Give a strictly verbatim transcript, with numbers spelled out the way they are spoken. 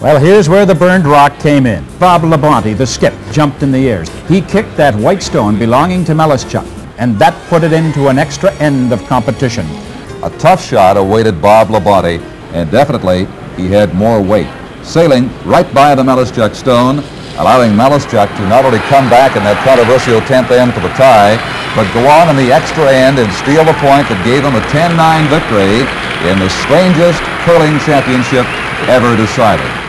Well, here's where the burned rock came in. Bob Labonte, the skip, jumped in the airs. He kicked that white stone belonging to Meleschuk, and that put it into an extra end of competition. A tough shot awaited Bob Labonte, and definitely he had more weight. Sailing right by the Meleschuk stone, allowing Meleschuk to not only come back in that controversial tenth end for the tie, but go on in the extra end and steal the point that gave him a ten nine victory in the strangest curling championship ever decided.